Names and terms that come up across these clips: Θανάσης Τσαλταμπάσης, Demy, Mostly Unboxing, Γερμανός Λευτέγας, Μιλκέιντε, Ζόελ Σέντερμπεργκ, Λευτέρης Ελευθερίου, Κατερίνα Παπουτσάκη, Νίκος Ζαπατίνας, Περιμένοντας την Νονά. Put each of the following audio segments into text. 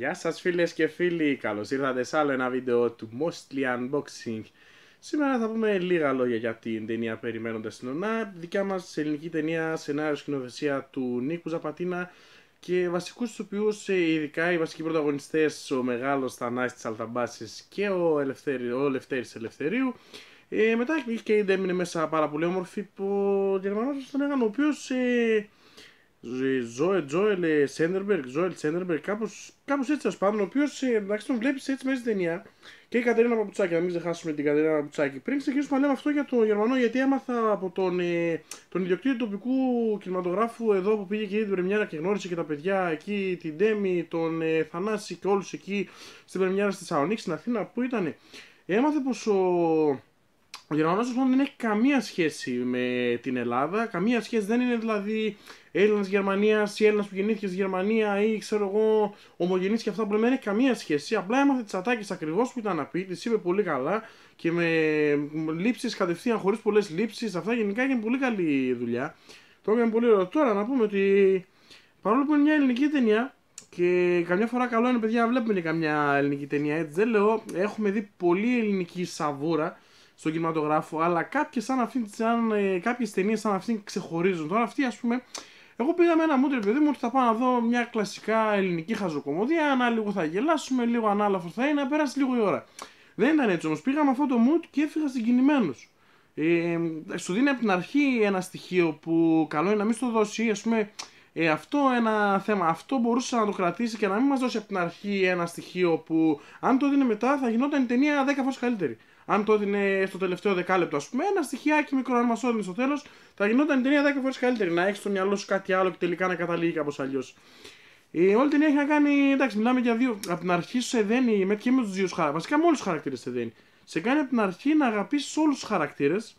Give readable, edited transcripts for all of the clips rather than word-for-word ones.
Γεια σας φίλες και φίλοι, καλώς ήρθατε σε άλλο ένα βίντεο του Mostly Unboxing. Σήμερα θα πούμε λίγα λόγια για την ταινία Περιμένοντας την Νονά, δικιά μας ελληνική ταινία, σενάριο, σκηνοθεσία του Νίκου Ζαπατίνα και βασικούς ηθοποιούς, ειδικά οι βασικοί πρωταγωνιστές, ο μεγάλος Θανάσης Τσαλταμπάσης και ο Λευτέρης Ελευθερίου. Μετά η Μιλκέιντε έμεινε μέσα πάρα πολύ όμορφη από Γερμανός Λευτέγαν, ο οποίος Ζόελ Σέντερμπεργκ, κάπως έτσι ας πάνω, ο οποίος εντάξει τον βλέπεις έτσι μέσα στην ταινία. Και η Κατερίνα Παπουτσάκη, να μην ξεχάσουμε την Κατερίνα Παπουτσάκη. Πριν ξεκινήσουμε να λέμε αυτό για τον Γερμανό, γιατί έμαθα από τον ιδιοκτήτη του τοπικού κινηματογράφου εδώ που πήγε και είδε την πρεμιέρα και γνώρισε και τα παιδιά εκεί, την Demy, τον Θανάση και όλους εκεί στην πρεμιέρα στη Θεσσαλονίκη, στην Αθήνα που ήταν. Έμαθε πως ο Γερμανός δεν έχει καμία σχέση με την Ελλάδα, καμία σχέση, δεν είναι δηλαδή Έλληνας Γερμανίας ή Έλληνας που γεννήθηκε στη Γερμανία ή ξέρω εγώ ομογενής και αυτά που λέμε, δεν έχει καμία σχέση. Απλά έμαθε τις ατάκες ακριβώς που ήταν να πει, τις είπε πολύ καλά και με λήψεις κατευθείαν, χωρίς πολλές λήψεις. Αυτά γενικά είναι πολύ καλή δουλειά. Το έκανε πολύ ωραίο. Τώρα να πούμε ότι παρόλο που είναι μια ελληνική ταινία, και καμιά φορά καλό είναι παιδιά να βλέπουμε και καμιά ελληνική ταινία, έτσι δεν λέω, έχουμε δει πολύ ελληνική σαβούρα στον κινηματογράφο, αλλά κάποιες ταινίες σαν αυτήν ξεχωρίζουν. Τώρα αυτή, ας πούμε, εγώ πήγα με ένα μούτρι, παιδί μου, ότι θα πάω να δω μια κλασικά ελληνική χαζοκομωδία. Ανά λίγο θα γελάσουμε, λίγο ανάλαφο θα είναι, να πέρασει λίγο η ώρα. Δεν ήταν έτσι όμως. Πήγα με αυτό το mood και έφυγα συγκινημένος. Σου δίνει από την αρχή ένα στοιχείο που καλό είναι να μην στο δώσει, ας πούμε, αυτό ένα θέμα. Αυτό μπορούσε να το κρατήσει και να μην μας δώσει από την αρχή ένα στοιχείο που, αν το δίνει μετά, θα γινόταν η ταινία 10 φορές καλύτερη. Αν το έδινε στο τελευταίο δεκάλεπτο, ας πούμε, ένα στοιχειάκι μικρό, αν μας έδινε στο τέλος, θα γινόταν η ταινία 10 φορές καλύτερη. Να έχεις στο μυαλό σου κάτι άλλο και τελικά να καταλήγει κάπως αλλιώς. Όλη η ταινία έχει να κάνει, εντάξει, μιλάμε για δύο. Από την αρχή σου σε δένει, με και με τους δύο χαρακτήρες. Βασικά με όλους τους χαρακτήρες σε δένει. Σε κάνει από την αρχή να αγαπήσεις όλους τους χαρακτήρες.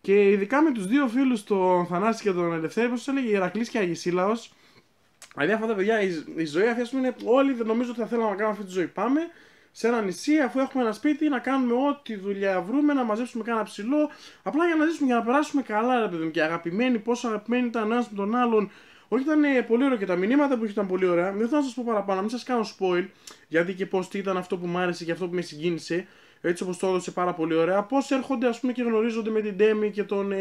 Και ειδικά με τους δύο φίλους, τον Θανάση και τον Ελευθέρη, όπως έλεγε Ηρακλής και Αγισίλαος. Δηλαδή αυτά τα παιδιά, η ζωή αυτή, ας πούμε, είναι όλοι νομίζω ότι θα θέλαμε να κάνουμε αυτή τη ζωή. Πάμε σε ένα νησί, αφού έχουμε ένα σπίτι, να κάνουμε ό,τι δουλειά βρούμε, να μαζέψουμε κάνα ψηλό, απλά για να ζήσουμε, για να περάσουμε καλά, ρε παιδί μου. Και αγαπημένοι, πόσο αγαπημένοι ήταν ένας με τον άλλον. Όχι, ήταν πολύ ωραίο και τα μηνύματα που ήταν πολύ ωραία. Δεν θα σας πω παραπάνω, να μην σας κάνω spoil, γιατί και πώς τι ήταν αυτό που μου άρεσε και αυτό που με συγκίνησε. Έτσι όπως το έδωσε πάρα πολύ ωραία. Πώς έρχονται, ας πούμε, και γνωρίζονται με την Demy και τον.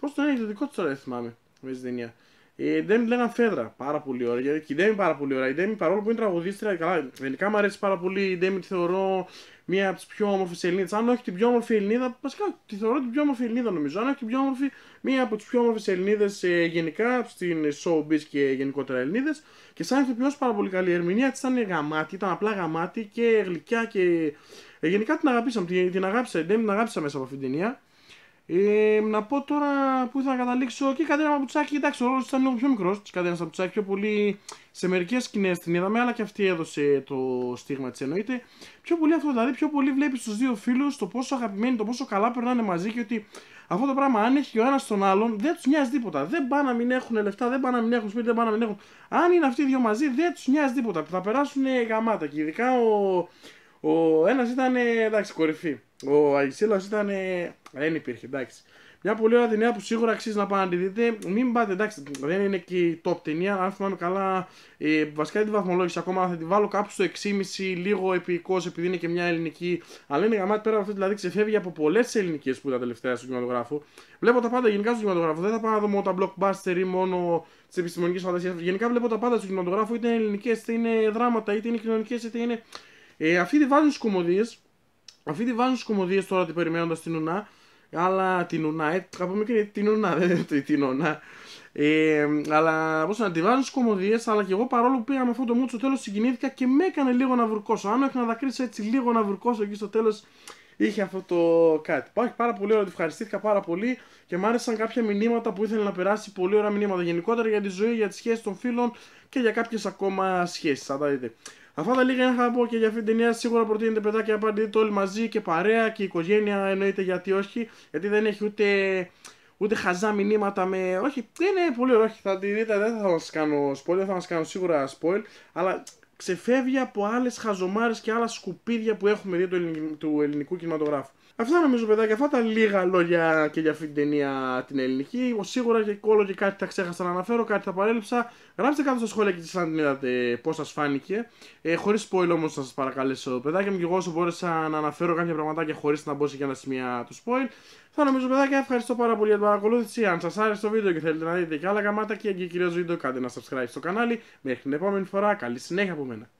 Πώς τον έλεγε το δικό του τώρα, δεν θυμάμαι, με την ταινία. Η Demy λέγανε Φέδρα, πάρα πολύ ωραία. Γιατί η Demy πάρα πολύ ωραία. Η Demy παρόλο που είναι τραγουδίστρια, καλά, γενικά μου αρέσει πάρα πολύ. Η Demy τη θεωρώ μία από τις πιο όμορφες Ελληνίδες. Αν όχι την πιο όμορφη Ελληνίδα, βασικά τη θεωρώ την πιο όμορφη Ελληνίδα νομίζω. Αν όχι την πιο όμορφη, μία από τις πιο όμορφες Ελληνίδες γενικά στην showbiz και γενικότερα Ελληνίδες. Και σαν ηθοποιός πάρα πολύ καλή. Η ερμηνεία της ήταν γαμάτη, ήταν απλά γαμάτη και γλυκιά και. Γενικά την αγαπήσαμε, την αγάπησα, την αγάπησα μέσα από αυτήν την ταινία. Να πω τώρα που ήθελα να καταλήξω και η Κατερίνα Παπουτσάκη. Εντάξει, ο ρόλος ήταν λίγο πιο μικρός της Κατερίνας Παπουτσάκη, πιο πολύ σε μερικές σκηνές την είδαμε, αλλά και αυτή έδωσε το στίγμα της εννοείται. Πιο πολύ αυτό, δηλαδή, πιο πολύ βλέπεις τους δύο φίλους, το πόσο αγαπημένοι, το πόσο καλά περνάνε μαζί και ότι αυτό το πράγμα, αν έχει ο ένας τον άλλον, δεν τους νοιάζει τίποτα. Δεν πάνε να μην έχουν λεφτά, δεν πάνε να μην έχουν σπίτι, δεν πάνε να μην έχουν. Αν είναι αυτοί οι δύο μαζί, δεν τους νοιάζει τίποτα. Θα περάσουν γαμάτα και ειδικά ο ένας ήταν, εντάξει, κορυφή. Ο Αγισίλαος ήταν, δεν υπήρχε, εντάξει. Μια πολύ ωραία ταινία που σίγουρα αξίζει να πάνε να τη δείτε. Μην πάτε, εντάξει, δεν είναι και η top ταινία. Αν θυμάμαι καλά, βασικά δεν τη βαθμολόγησα ακόμα. Θα τη βάλω κάπου στο 6,5, λίγο επεικός, επειδή είναι και μια ελληνική. Αλλά είναι γαμάτη πέρα από αυτό, δηλαδή ξεφεύγει από πολλές ελληνικές που ήταν τελευταία στον κινηματογράφο. Βλέπω τα πάντα γενικά στον κινηματογράφο. Δεν θα πάω να δω μόνο τα blockbuster ή μόνο τη επιστημονική φαντασία. Γενικά βλέπω τα πάντα στον κινηματογράφο, είτε είναι ελληνικές, είτε είναι δράματα, είτε είναι κοινωνικές, είτε είναι. Αυτοί τη βάζουν στις κωμωδίες, τώρα την περιμένοντας την Νονά, αλλά την Νονά, από μικρή την Νονά, δεν την Νονά. Αλλά πώς να τη βάζουν στις κωμωδίες, αλλά και εγώ παρόλο που πήγα με αυτό το mood στο τέλος συγκινήθηκα και με έκανε λίγο να βουρκώσω. Αν όχι να δακρύσω έτσι λίγο να βουρκώσω εκεί στο τέλος, είχε αυτό το κάτι. Πάει πάρα πολύ ωραία, τη ευχαριστήθηκα πάρα πολύ και μου άρεσαν κάποια μηνύματα που ήθελε να περάσει, πολύ ωραία μηνύματα γενικότερα για τη ζωή, για τις σχέσεις των φίλων και για κάποιες ακόμα σχέσεις. Θα τα δείτε. Αυτά τα λίγα είχα να πω και για αυτή την ταινία. Σίγουρα προτείνετε παιδάκια να πάρετε όλοι μαζί και παρέα και η οικογένεια εννοείται, γιατί όχι. Γιατί δεν έχει ούτε χαζά μηνύματα με. Όχι, είναι πολύ ωραίο. Θα τη δείτε, δεν θα σας κάνω spoil, δεν θα μας κάνω σίγουρα spoil. Αλλά ξεφεύγει από άλλες χαζομάρες και άλλα σκουπίδια που έχουμε δει του ελληνικού κινηματογράφου. Αυτά νομίζω, παιδάκια, αυτά τα λίγα λόγια και για αυτή την ταινία την ελληνική. Σίγουρα και όλο και κάτι τα ξέχασα να αναφέρω, κάτι τα παρέλειψα. Γράψτε κάτω στα σχόλια και τι αν την είδατε, πώς σας φάνηκε. Χωρίς spoil όμως θα σας παρακαλέσω, παιδάκια μου, και εγώ όσο μπόρεσα να αναφέρω κάποια πραγματάκια χωρίς να μπω σε ένα σημεία του spoil. Θα νομίζω, παιδάκια, ευχαριστώ πάρα πολύ για την παρακολούθηση. Αν σας άρεσε το βίντεο και θέλετε να δείτε και άλλα γαμάτα και κυρίως βίντεο, κάντε ένα subscribe στο κανάλι. Μέχρι την επόμενη φορά, καλή συνέχεια από μένα.